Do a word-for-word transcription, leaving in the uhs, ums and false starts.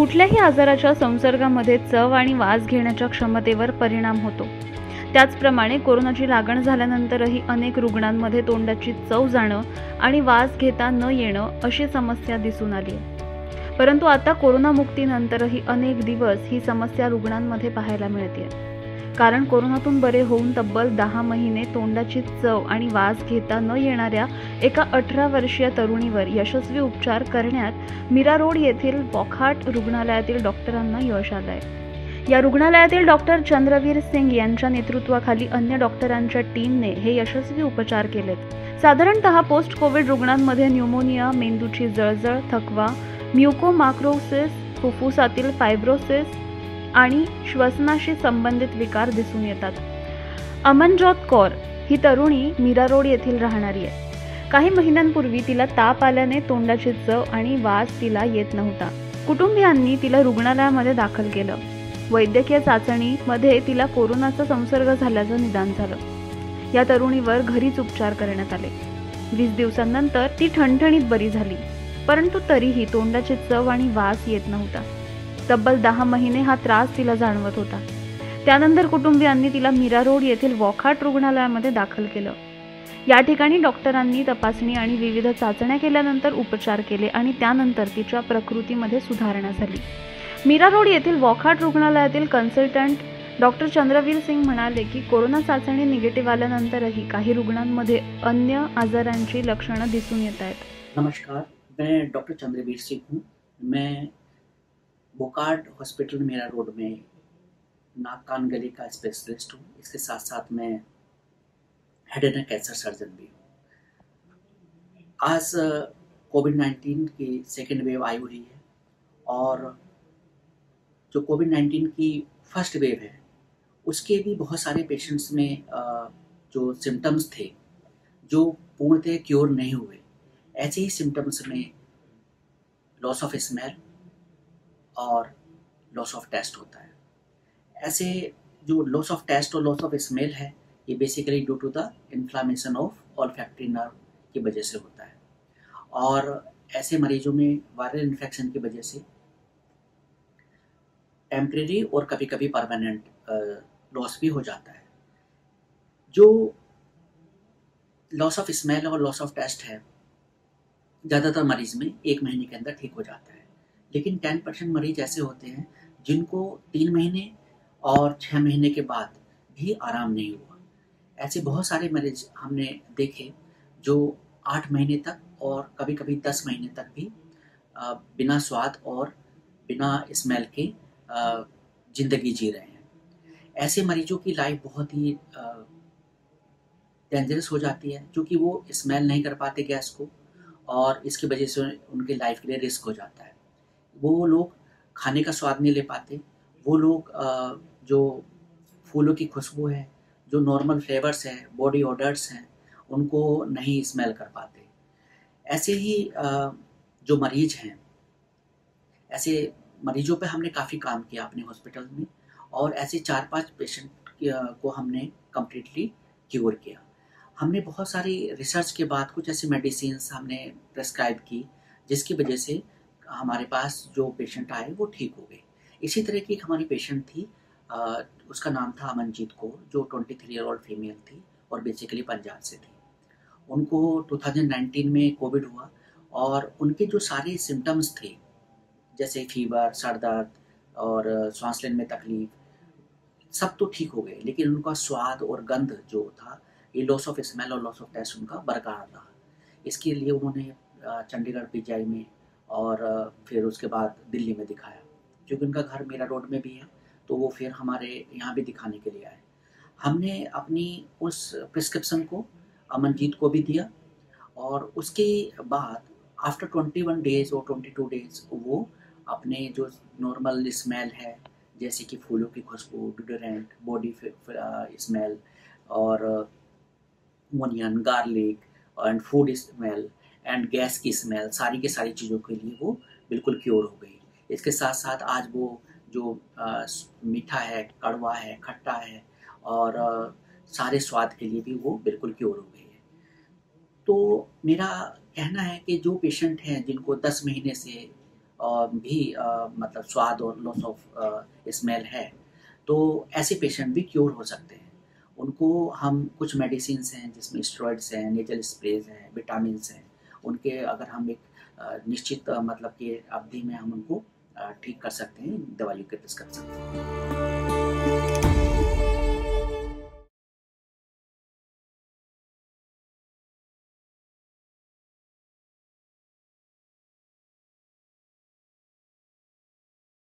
कुठल्याही आजाराच्या संसर्गामध्ये चव आणि वास घेण्याच्या क्षमतेवर परिणाम होतो। त्याचप्रमाणे कोरोनाची लागण झाल्यानंतरही अनेक रुग्णांमध्ये तोंडाची चव जाणं आणि वास घेता न येणं अशी समस्या दिसून आली। परंतु आता कोरोना मुक्तीनंतरही अनेक दिवस ही समस्या रुग्णांमध्ये पाहायला मिळते, कारण कोरोनातून बरे होऊन तब्बल दहा महिने तोंडाची चव आणि वास घेता न येणाऱ्या एका अठरा वर्षीय तरुणीवर यशस्वी उपचार करण्यात मीरारोड येथील वॉकहार्ट रुग्णालयातील डॉक्टरांना यश आलं आहे। या रुग्णालयातील डॉक्टर चंद्रवीर सिंग यांच्या नेतृत्वाखाली अन्य डॉक्टरांच्या टीमने हे यशस्वी उपचार केलेत। साधारणतः पोस्ट कोविड रुग्णांमध्ये न्यूमोनिया, मेंदूची जळजळ, थकवा, म्युकोमायक्रोसिस, फुफ्फुसातील फायब्रोसिस आणि श्वसनाशी संबंधित विकार दिसून येतात। अमनजोत कौर ही तरुणी मीरारोड येथील राहणारी आहे। काही महिन्यांपूर्वी तिला ताप आल्याने तोंडाची चव आणि वास तिला येत नव्हता। कुटुंबियांनी तिला रुग्णालयामध्ये दाखल केलं। वैद्यकीय चाचणीमध्ये तिला कोरोनाचा संसर्ग झाल्याचं निदान झालं। या तरुणीवर घरीच उपचार करण्यात आले। वीस दिवसांनंतर ती ठणठणीत बरी झाली, परंतु तरीही तोंडाची चव आणि वास येत नव्हता। तब्बल दहा महिने हा त्रास तिला जाणवत होता। त्यानंतर कुटुंबियांनी तिला मीरारोड येथील वॉकहार्ट रुग्णालयामध्ये दाखल केलं। या ठिकाणी डॉक्टरांनी तपासणी आणि विविध चाचण्या केल्यानंतर उपचार केले आणि त्यानंतर तिच्या प्रकृतीमध्ये सुधारणा झाली। मीरारोड येथील वॉकहार्ट रुग्णालयातील कन्सल्टंट डॉक्टर चंद्रवीर सिंग म्हणाले की कोरोना चाचणी निगेटिव्ह आल्यानंतरही काही रुग्णांमध्ये अन्य आजारांची लक्षणं दिसून येत आहेत। नमस्कार, मैं डॉक्टर चंद्रवीर सिंह हूँ। मैं वॉकहार्ट हॉस्पिटल मीरारोड में नाक कान गले का स्पेशलिस्ट हूँ। इसके साथ साथ मैं हेड एंड कैंसर सर्जन भी हूँ। आज कोविड नाइन्टीन की सेकेंड वेव आई हुई है और जो कोविड नाइन्टीन की फर्स्ट वेव है उसके भी बहुत सारे पेशेंट्स में जो सिम्टम्स थे जो पूर्णतः क्योर नहीं हुए, ऐसे ही सिम्टम्स में लॉस ऑफ स्मेल और लॉस ऑफ टेस्ट होता है। ऐसे जो लॉस ऑफ टेस्ट और लॉस ऑफ स्मेल है ये basically due to the inflammation of olfactory nerve की वजह से होता है और ऐसे मरीजों में वायरल इन्फेक्शन की वजह से टेम्प्रेरी और कभी कभी परमानेंट लॉस भी हो जाता है। जो लॉस ऑफ स्मेल और लॉस ऑफ टेस्ट है ज़्यादातर मरीज में एक महीने के अंदर ठीक हो जाता है, लेकिन टेन परसेंट मरीज ऐसे होते हैं जिनको तीन महीने और छः महीने के बाद भी आराम नहीं हुआ। ऐसे बहुत सारे मरीज हमने देखे जो आठ महीने तक और कभी कभी दस महीने तक भी आ, बिना स्वाद और बिना स्मेल के जिंदगी जी रहे हैं। ऐसे मरीजों की लाइफ बहुत ही डेंजरस हो जाती है, क्योंकि वो स्मेल नहीं कर पाते गैस को और इसकी वजह से उनकी लाइफ के लिए रिस्क हो जाता है। वो लोग खाने का स्वाद नहीं ले पाते। वो लोग आ, जो फूलों की खुशबू है, जो नॉर्मल फ्लेवर्स हैं, बॉडी ऑर्डर्स हैं, उनको नहीं स्मेल कर पाते। ऐसे ही आ, जो मरीज हैं, ऐसे मरीजों पे हमने काफ़ी काम किया अपने हॉस्पिटल में और ऐसे चार पांच पेशेंट को हमने कम्प्लीटली क्योर किया। हमने बहुत सारी रिसर्च के बाद कुछ ऐसी मेडिसिन हमने प्रेस्क्राइब की जिसकी वजह से हमारे पास जो पेशेंट आए वो ठीक हो गए। इसी तरह की एक हमारी पेशेंट थी, आ, उसका नाम था अमनजीत कौर, जो twenty three year old female थी और बेसिकली पंजाब से थी। उनको टू थाउजेंड नाइनटीन में कोविड हुआ और उनके जो सारे सिम्टम्स थे जैसे फीवर, सर दर्द और सांस लेने में तकलीफ सब तो ठीक हो गए, लेकिन उनका स्वाद और गंध जो था ये लॉस ऑफ स्मेल और लॉस ऑफ टेस्ट उनका बरकरार रहा। इसके लिए उन्होंने चंडीगढ़ पीजीआई में और फिर उसके बाद दिल्ली में दिखाया। क्योंकि उनका घर मीरारोड में भी है तो वो फिर हमारे यहाँ भी दिखाने के लिए आए। हमने अपनी उस प्रिस्क्रिप्शन को अमनजीत को भी दिया और उसके बाद आफ्टर ट्वेंटी वन डेज और ट्वेंटी टू डेज वो अपने जो नॉर्मल स्मेल है जैसे कि फूलों की खुशबू, डिडोरेंट, बॉडी स्मेल और onion, garlic and food smell and gas की स्मेल, सारी के सारी चीज़ों के लिए वो बिल्कुल क्योर हो गई। इसके साथ साथ आज वो जो आ, मीठा है, कड़वा है, खट्टा है और आ, सारे स्वाद के लिए भी वो बिल्कुल क्योर हो गई है। तो मेरा कहना है कि जो पेशेंट हैं जिनको दस महीने से भी मतलब स्वाद और लॉस ऑफ स्मेल है, तो ऐसे पेशेंट भी क्योर हो सकते हैं। उनको हम कुछ मेडिसिन हैं जिसमें स्टेरॉइड्स हैं, नेजल स्प्रेज हैं, विटामिन हैं, उनके अगर हम एक निश्चित मतलब कि अवधि में हम उनको ठीक कर सकते हैं, दवाइयों के प्रिस्क्रिप्शन।